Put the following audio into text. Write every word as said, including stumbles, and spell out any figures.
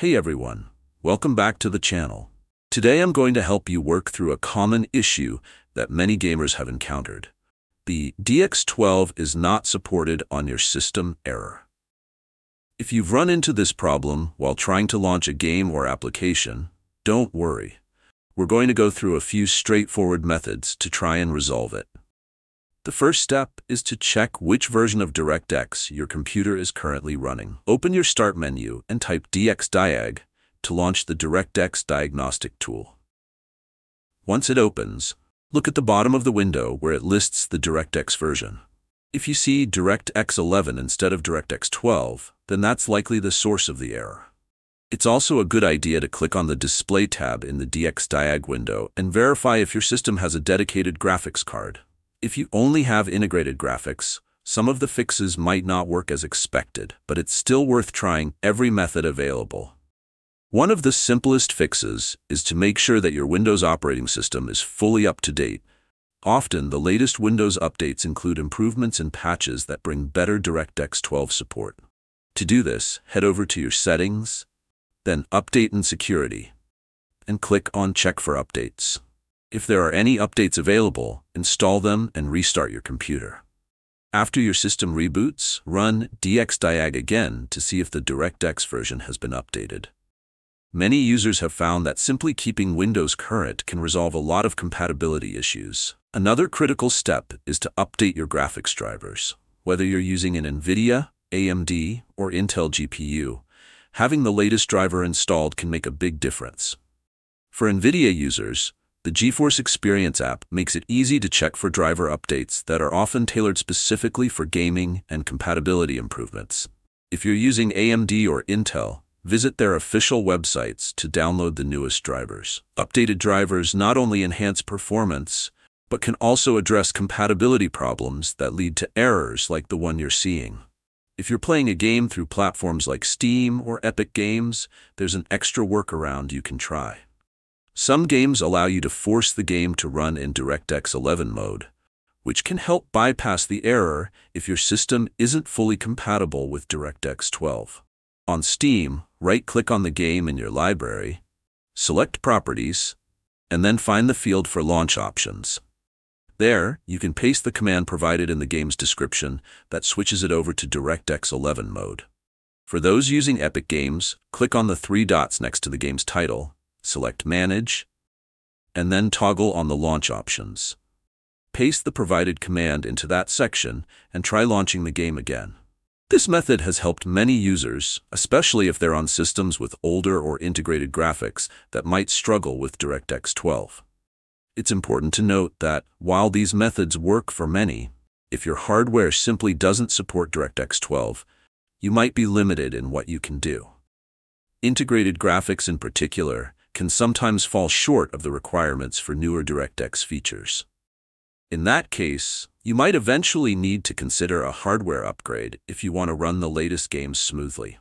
Hey everyone, welcome back to the channel. Today I'm going to help you work through a common issue that many gamers have encountered. The D X twelve is not supported on your system error. If you've run into this problem while trying to launch a game or application, don't worry. We're going to go through a few straightforward methods to try and resolve it. The first step is to check which version of DirectX your computer is currently running. Open your Start menu and type DXDiag to launch the DirectX diagnostic tool. Once it opens, look at the bottom of the window where it lists the DirectX version. If you see DirectX eleven instead of DirectX twelve, then that's likely the source of the error. It's also a good idea to click on the Display tab in the DXDiag window and verify if your system has a dedicated graphics card. If you only have integrated graphics, some of the fixes might not work as expected, but it's still worth trying every method available. One of the simplest fixes is to make sure that your Windows operating system is fully up to date. Often, the latest Windows updates include improvements and patches that bring better DirectX twelve support. To do this, head over to your Settings, then Update and Security, and click on Check for Updates. If there are any updates available, install them and restart your computer. After your system reboots, run DXDiag again to see if the DirectX version has been updated. Many users have found that simply keeping Windows current can resolve a lot of compatibility issues. Another critical step is to update your graphics drivers. Whether you're using an NVIDIA, A M D, or Intel G P U, having the latest driver installed can make a big difference. For NVIDIA users, the GeForce Experience app makes it easy to check for driver updates that are often tailored specifically for gaming and compatibility improvements. If you're using A M D or Intel, visit their official websites to download the newest drivers. Updated drivers not only enhance performance, but can also address compatibility problems that lead to errors like the one you're seeing. If you're playing a game through platforms like Steam or Epic Games, there's an extra workaround you can try. Some games allow you to force the game to run in DirectX eleven mode, which can help bypass the error if your system isn't fully compatible with DirectX twelve. On Steam, right-click on the game in your library, select Properties, and then find the field for Launch Options. There, you can paste the command provided in the game's description that switches it over to DirectX eleven mode. For those using Epic Games, click on the three dots next to the game's title, select Manage, and then toggle on the Launch Options. Paste the provided command into that section and try launching the game again. This method has helped many users, especially if they're on systems with older or integrated graphics that might struggle with DirectX twelve. It's important to note that, while these methods work for many, if your hardware simply doesn't support DirectX twelve, you might be limited in what you can do. Integrated graphics in particular can sometimes fall short of the requirements for newer DirectX features. In that case, you might eventually need to consider a hardware upgrade if you want to run the latest games smoothly.